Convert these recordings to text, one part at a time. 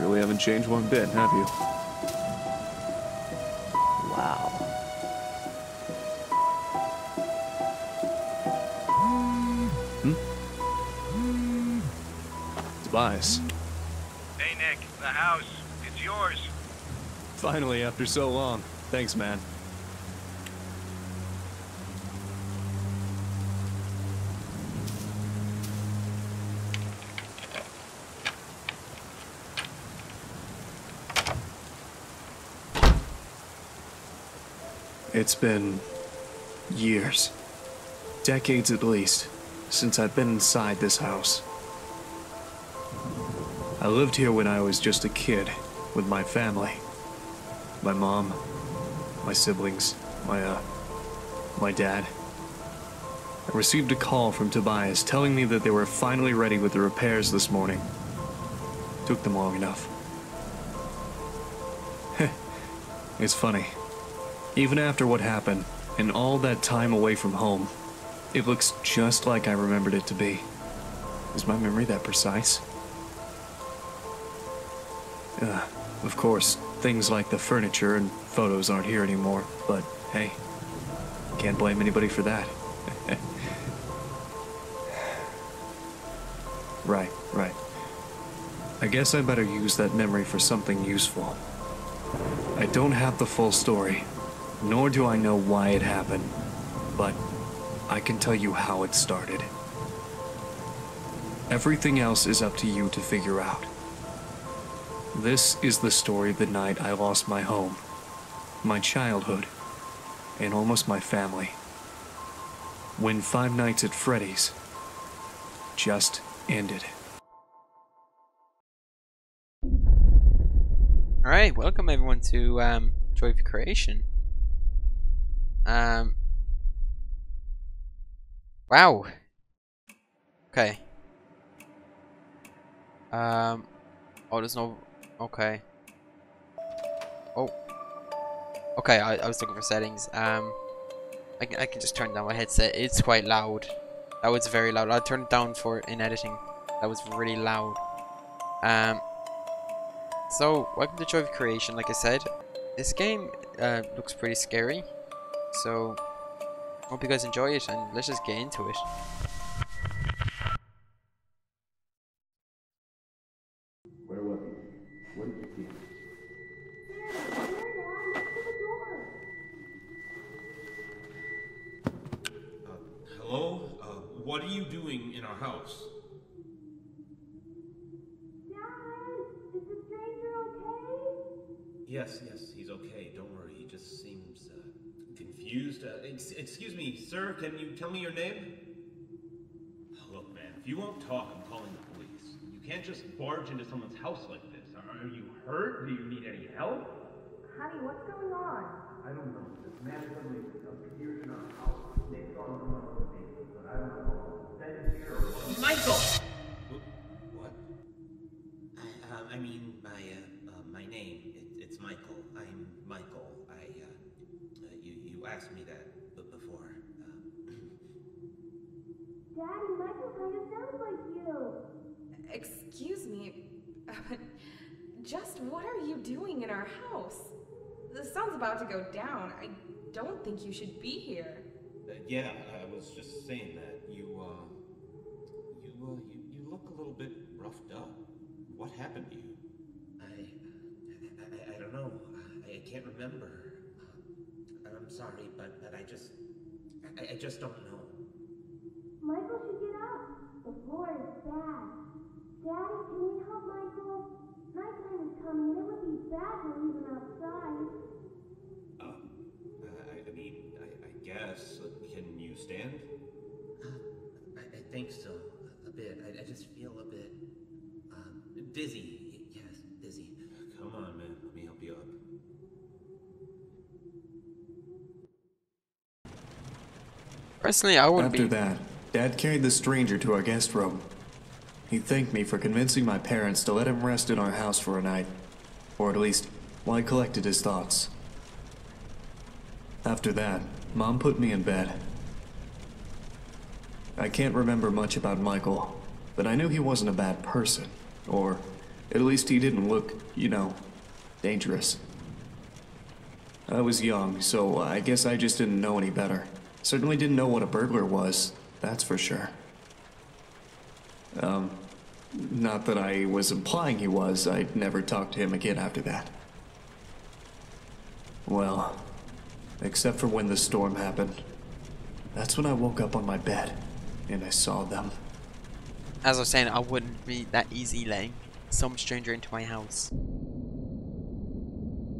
Really haven't changed one bit, have you? Wow. Tobias. Hey, Nick. The house. It's yours. Finally, after so long. Thanks, man. It's been years, decades at least, since I've been inside this house. I lived here when I was just a kid, with my family. My mom, my siblings, my dad. I received a call from Tobias telling me that they were finally ready with the repairs this morning. Took them long enough. It's funny. Even after what happened, and all that time away from home, it looks just like I remembered it to be. Is my memory that precise? Of course, things like the furniture and photos aren't here anymore, but hey, can't blame anybody for that. Right. I guess I better use that memory for something useful. I don't have the full story. Nor do I know why it happened, but I can tell you how it started. Everything else is up to you to figure out. This is the story of the night I lost my home, my childhood, and almost my family. When Five Nights at Freddy's just ended. Alright, welcome everyone to Joy of Creation. Wow. Okay. Oh, there's no... Okay. Oh. Okay, I was looking for settings. I can just turn down my headset. It's quite loud. That was very loud. I'll turn it down for in editing. That was really loud. So, welcome to Joy of Creation, like I said. This game looks pretty scary. So, hope you guys enjoy it, and let's just get into it. Where was he? What did you see? Sarah, the door. Hello? What are you doing in our house? Dad, is the stranger okay? Yes, he's okay. Don't worry. He just seems... confused. Excuse me, sir, can you tell me your name? Look, man, if you won't talk, I'm calling the police. You can't just barge into someone's house like this. Are you hurt? Do you need any help? Honey, what's going on? I don't know. This man suddenly appeared in our house. They thought it was one of the people, but I don't know. Michael! What? I mean, my name. It's Michael. I'm Michael. Asked me that before. Dad and Michael kind of sounds like you. Excuse me, but just what are you doing in our house? The sun's about to go down. I don't think you should be here. Yeah, I was just saying that. You look a little bit roughed up. What happened to you? I don't know. I can't remember. I'm sorry, but I just don't know. Michael should get up. The floor is bad. Daddy, can we help Michael? Nighttime is coming. It would be bad to leave him outside. I mean, I guess. Can you stand? I think so. A bit. I just feel a bit dizzy. Yes, dizzy. Come on, man. Let me help you up. Personally, I would be. After that, Dad carried the stranger to our guest room. He thanked me for convincing my parents to let him rest in our house for a night, or at least while I collected his thoughts. After that, Mom put me in bed. I can't remember much about Michael, but I knew he wasn't a bad person, or At least he didn't look, you know, dangerous. I was young, so I guess I just didn't know any better. Certainly didn't know what a burglar was, that's for sure. Not that I was implying he was. I never talked to him again after that. Well, except for when the storm happened. That's when I woke up on my bed, and I saw them. As I was saying, I wouldn't be that easy letting some stranger into my house.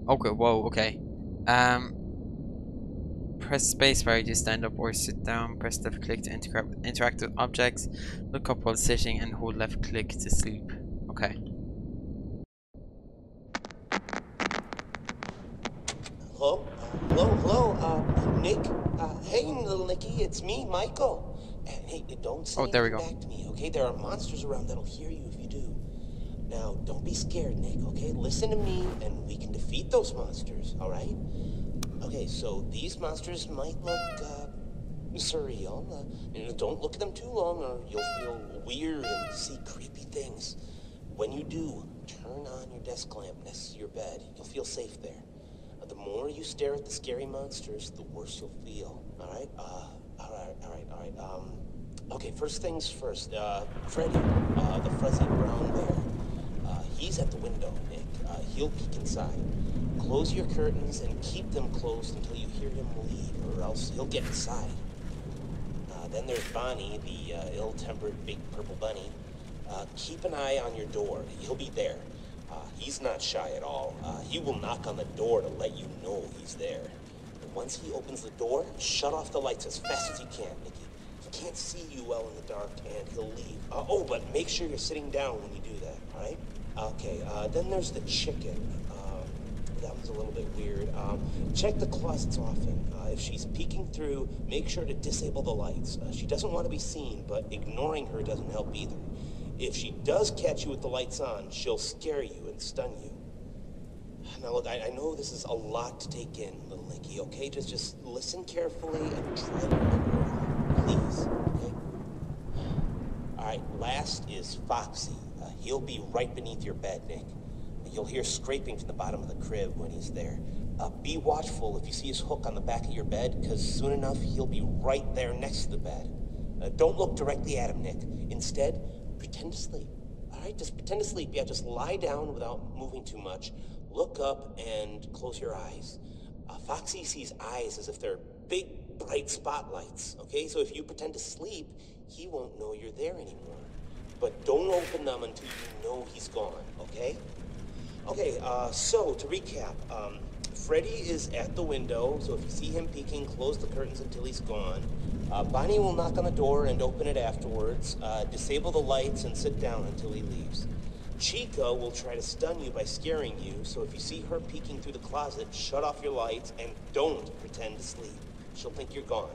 Okay, whoa, okay. Press spacebar to stand up or sit down. Press left click to interact with objects. Look up while sitting and hold left click to sleep. Okay. Hello? Hello? Nick? Hey, little Nikki, it's me, Michael. Hey, don't sneak back to me, okay? There are monsters around that'll hear you if you do. Now, don't be scared, Nick, okay? Listen to me, and we can defeat those monsters, all right? Okay, so these monsters might look, surreal. You know, don't look at them too long, or you'll feel weird and see creepy things. When you do, turn on your desk lamp next to your bed. You'll feel safe there. The more you stare at the scary monsters, the worse you'll feel, all right? All right. Okay, first things first. Freddy, the fuzzy brown bear. He's at the window, Nick. He'll peek inside. Close your curtains and keep them closed until you hear him leave, or else he'll get inside. Then there's Bonnie, the ill-tempered big purple bunny. Keep an eye on your door. He'll be there. He's not shy at all. He will knock on the door to let you know he's there. And once he opens the door, shut off the lights as fast as he can, Nikki. He can't see you well in the dark, and he'll leave. Oh, but make sure you're sitting down when you do that, all right? Okay, then there's the chicken. That one's a little bit weird. Check the closets often. If she's peeking through, make sure to disable the lights. She doesn't want to be seen, but ignoring her doesn't help either. If she does catch you with the lights on, she'll scare you and stun you. Now look, I know this is a lot to take in, little Nikki, okay? Just listen carefully and try to remember it all, please, okay? Alright, last is Foxy. He'll be right beneath your bed, Nick. You'll hear scraping from the bottom of the crib when he's there. Be watchful if you see his hook on the back of your bed, because soon enough, he'll be right there next to the bed. Don't look directly at him, Nick. Instead, pretend to sleep, all right? Just pretend to sleep. Yeah, just lie down without moving too much. Look up and close your eyes. Foxy sees eyes as if they're big, bright spotlights, okay? So if you pretend to sleep, he won't know you're there anymore. But don't open them until you know he's gone, okay? Okay, so to recap, Freddy is at the window, so if you see him peeking, close the curtains until he's gone. Bonnie will knock on the door and open it afterwards. Disable the lights and sit down until he leaves. Chica will try to stun you by scaring you, so if you see her peeking through the closet, shut off your lights and don't pretend to sleep. She'll think you're gone.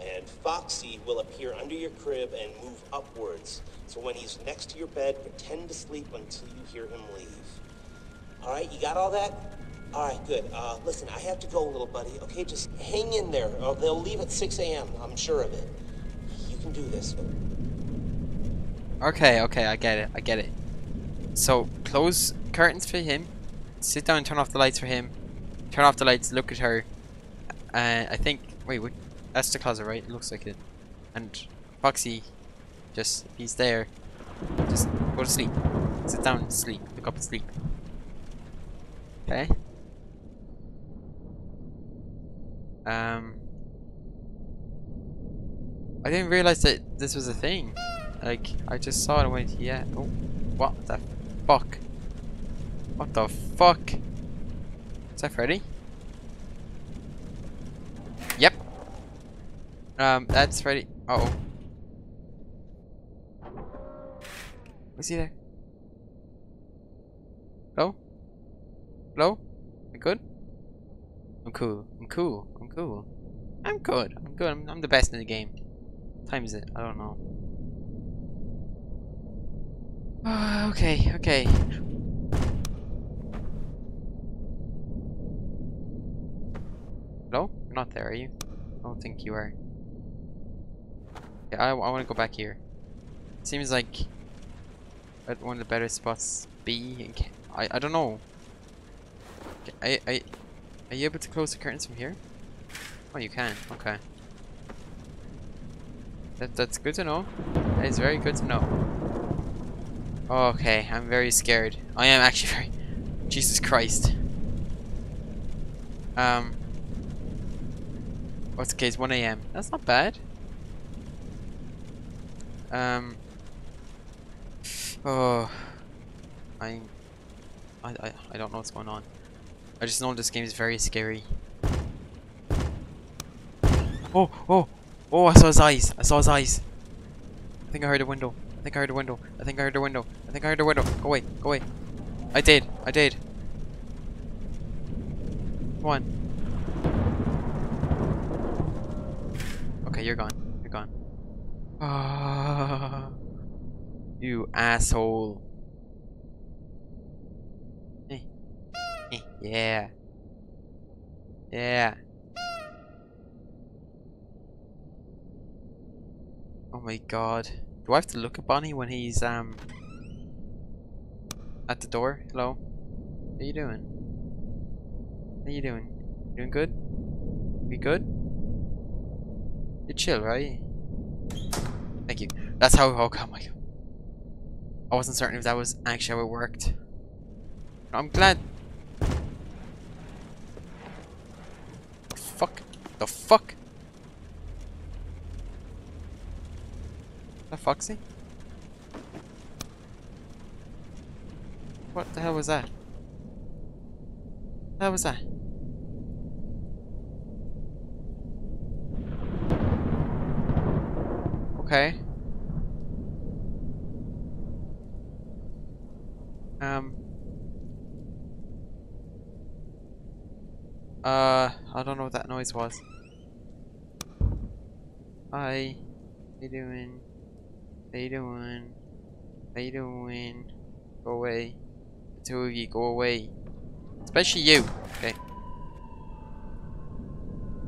And Foxy will appear under your crib and move upwards, so when he's next to your bed, pretend to sleep until you hear him leave. All right, you got all that? All right, good. Listen, I have to go, little buddy. Okay, just hang in there. They'll leave at 6 a.m. I'm sure of it. You can do this. Okay, I get it. So, close curtains for him. Sit down and turn off the lights for him. Turn off the lights, look at her. I think... Wait, that's the closet, right? It looks like it. And Foxy, if he's there, just go to sleep. Sit down and sleep. Look up and sleep. Okay. I didn't realize that this was a thing. Like, I just saw it and went, yeah. Oh, what the fuck? What the fuck? Is that Freddy? Yep. That's Freddy. Uh oh. Was he there? Hello? Hello? You good? I'm cool. I'm the best in the game. What time is it? I don't know. Okay. Hello? You're not there, are you? I don't think you are. Yeah, I want to go back here. Seems like one of the better spots be? I don't know. Are you able to close the curtains from here? Oh, you can. Okay. That's good to know. That is very good to know. Okay, I'm very scared. I am actually very... Jesus Christ. What's the case? 1 AM. That's not bad. Oh. I don't know what's going on. I just know this game is very scary. Oh, oh, oh, I saw his eyes. I saw his eyes. I think I heard a window. I think I heard a window. I think I heard a window. I think I heard a window. Go away, go away. I did. I did. Come on. Okay, you're gone. You're gone. Ah, you asshole. Yeah. Yeah. Oh my god. Do I have to look at Bonnie when he's at the door? Hello? How you doing? How you doing? Doing good? We good? You're chill, right? Thank you. That's how oh my god. I wasn't certain if that was actually how it worked. I'm glad. Fuck. The fuck? Is that Foxy? What the hell was that? What the hell was that? Okay. I don't know what that noise was. Hi. How you doing? How you doing? How you doing? Go away. The two of you, go away. Especially you. Okay.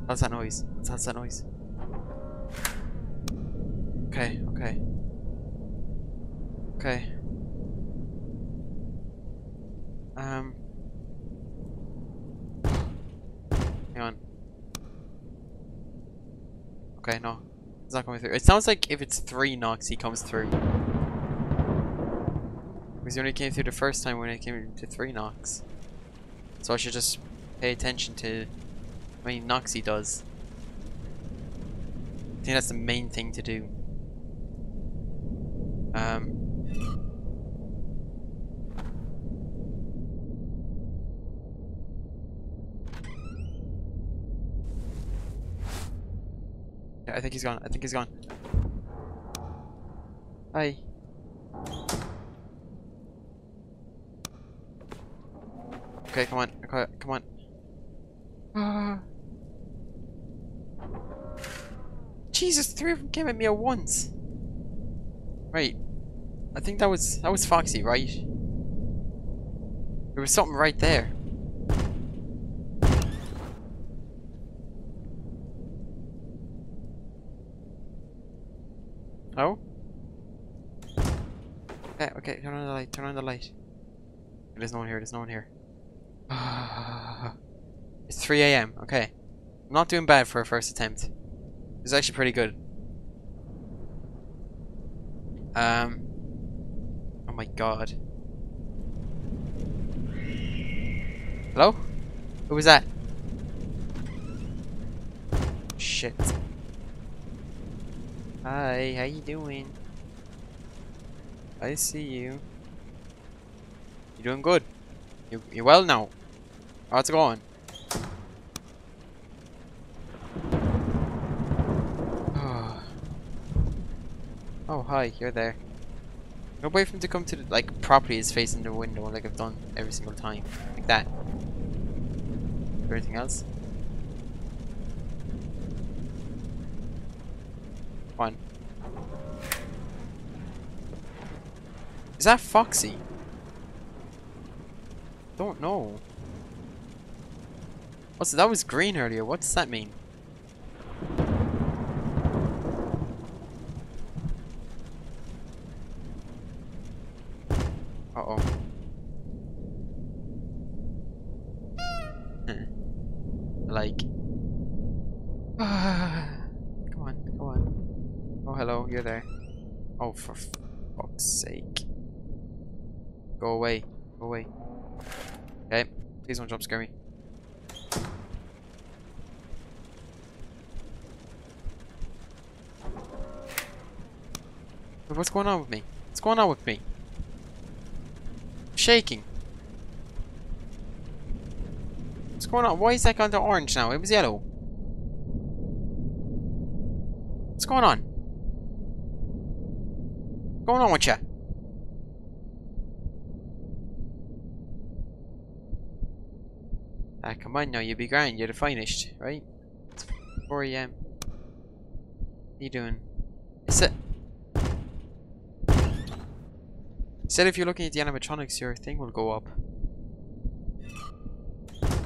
How's that noise? How's that noise? Okay, okay. Okay. On. Okay, no, it's not coming through. It sounds like if it's 3 knocks, he comes through. Because he only came through the first time when it came to 3 knocks. So I should just pay attention to how many knocks he does. I think that's the main thing to do. I think he's gone. I think he's gone. Hi. Okay, come on. Okay, come on. Jesus, 3 of them came at me at once. Right. I think that was Foxy, right? There was something right there. No? Okay, okay, turn on the light, turn on the light. There's no one here, there's no one here. It's 3 AM, okay. I'm not doing bad for a first attempt. It was actually pretty good. Oh my god. Hello? Who was that? Shit. Hi, how you doing? I see you. You doing good? You well now? How's it going? Oh. Oh, hi, you're there. No way for him to come to the, like, properly is facing the window like I've done every single time. Like that. Or anything else? One. Is that Foxy? Don't know. Oh, so that was green earlier. What does that mean? Uh oh. Like... Come on, come on. Oh, hello, you're there. Oh, for fuck's sake. Go away, go away. Okay, please don't jump scare me. What's going on with me? What's going on with me? I'm shaking. What's going on? Why is that gone to orange now? It was yellow. What's going on? What's going on with ya? Ah, come on now, you be grand. You're the finest, right? It's 4 a.m. What are you doing? It's a... Instead, if you're looking at the animatronics, your thing will go up.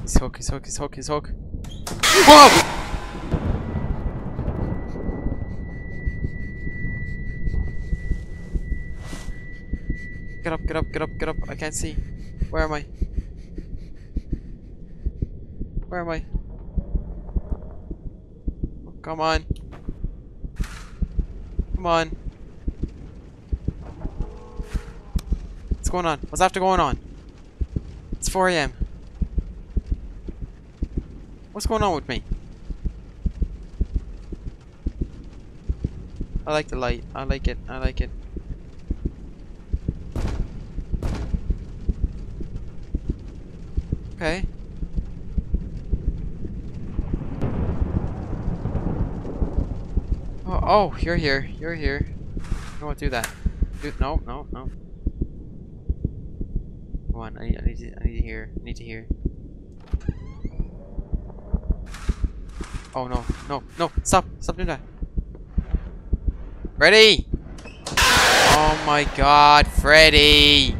His hook, his hook, his hook, his hook. Whoa! Get up, get up, get up, get up. I can't see. Where am I? Where am I? Oh, come on. Come on. What's going on? What's after going on? It's 4 a.m. What's going on with me? I like the light. I like it. I like it. Okay. Oh, oh, you're here. You're here. I don't want to do that. Dude, no, no, no. Come on, I need to hear. Oh no, no, no, stop, stop doing that. Freddy! Oh my god, Freddy!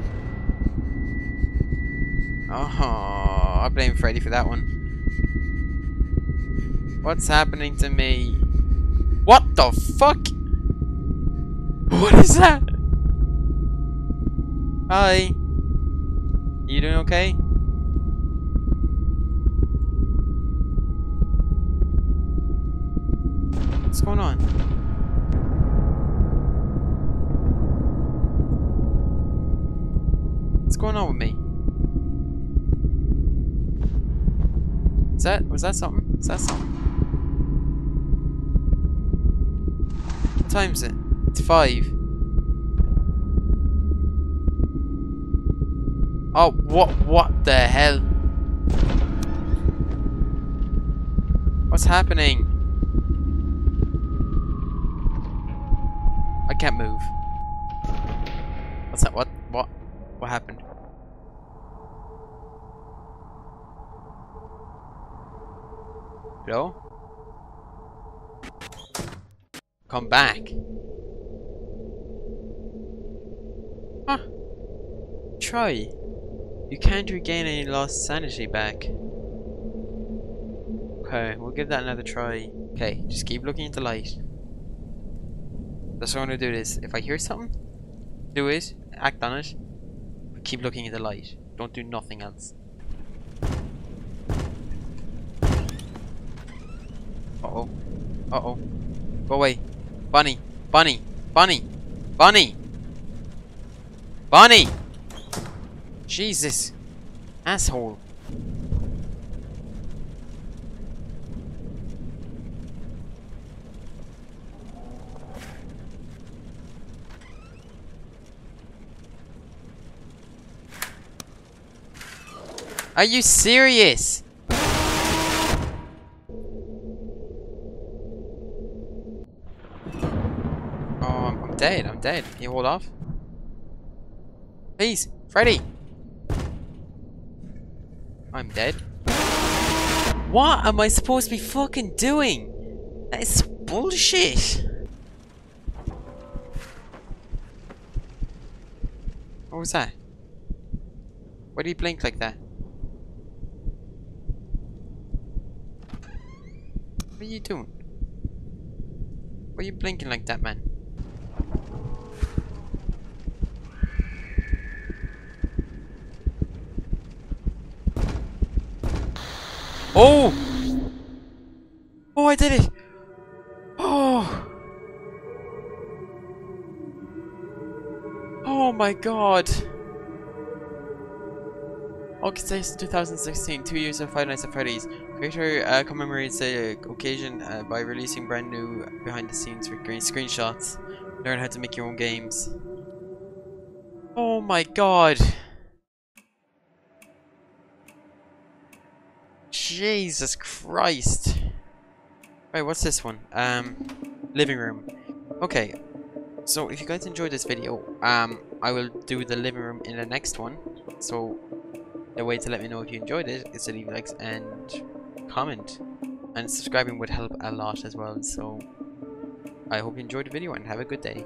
Oh, I blame Freddy for that one. What's happening to me? What the fuck? What is that? Hi. You doing okay? What's going on? What's going on with me? Is that, was that something? Is that something? What time is it? It's 5. Oh, what the hell? What's happening? I can't move. What's that? What happened? Hello? Come back. Huh. Try. You can't regain any lost sanity back. Okay, we'll give that another try. Okay, just keep looking at the light. That's how I'm gonna do this. If I hear something, do it, act on it, but keep looking at the light. Don't do nothing else. Uh-oh. Uh-oh. Go away. Bonnie. Bonnie. Bonnie. Bonnie. Bonnie! Jesus, asshole. Are you serious? Oh, I'm dead, I'm dead. Can you hold off? Please, Freddy. I'm dead. What am I supposed to be fucking doing? That is bullshit. What was that? Why do you blink like that? What are you doing? Why are you blinking like that, man? Oh! did it! Oh! Oh my god! August 2016, 2 years of Five Nights at Freddy's. Creator commemorates the occasion by releasing brand new behind-the-scenes screenshots. Learn how to make your own games. Oh my god! Jesus Christ! Right, what's this one? Living room. Okay, so if you guys enjoyed this video, I will do the living room in the next one. So the way to let me know if you enjoyed it is to leave likes and comment, and subscribing would help a lot as well. So I hope you enjoyed the video and have a good day.